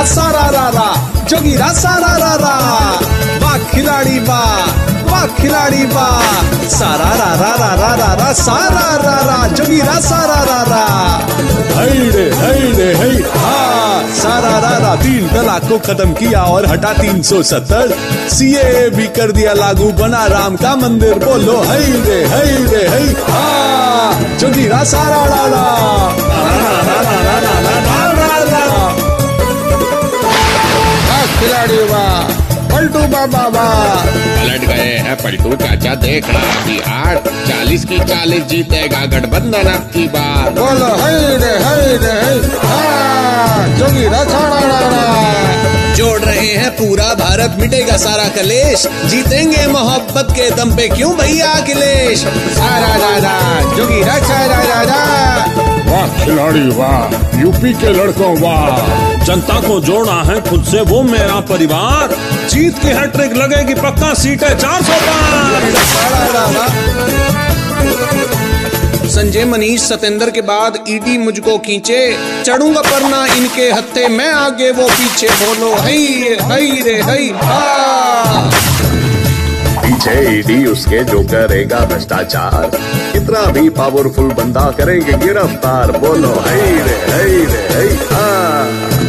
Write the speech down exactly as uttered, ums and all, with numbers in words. रा सारा रा रा जोगी रा सारा रा रा वाह खिलाड़ी वाह वाह खिलाड़ी वाह सारा रा रा रा रा रा रा सारा रा रा जोगी रा सारा रा रा हैडे हैडे है हा सारा रा रा तीन तलाक को खत्म किया और हटा तीन सौ सत्तर सीए भी कर दिया लागू बना राम का मंदिर बोलो हैडे हैडे है हा जोगी रा सारा रा रा खिलाड़ी वाह पलटू बाबा वाह पलट गए हैं पलटू चाचा देख रहा कि आठ चालीस की चालीस जीतेगा गठबंधन की बात बोलो है रे है रे जोगी रा सारा रा रा जोड़ रहे हैं पूरा भारत मिटेगा सारा कलेश जीतेंगे मोहब्बत के दम पे क्यों भैया अखिलेश सारा रा रा जोगी रा सारा रा रा वाह खिलाड़ी वाह यूपी के लड़कों वाह जनता को जोड़ा है खुद से वो मेरा परिवार जीत की हैट्रिक लगेगी पक्का सीटें चार सौ पार संजय मनीष सतेंद्र के बाद ईडी मुझको खींचे चढ़ूंगा पर ना इनके हत्थे मैं आगे वो पीछे बोलो हई हई रे हई पीछे ईडी उसके जो करेगा भ्रष्टाचार कितना भी पावरफुल बंदा करेंगे गिरफ्तार बोलो हई रे हई रे हई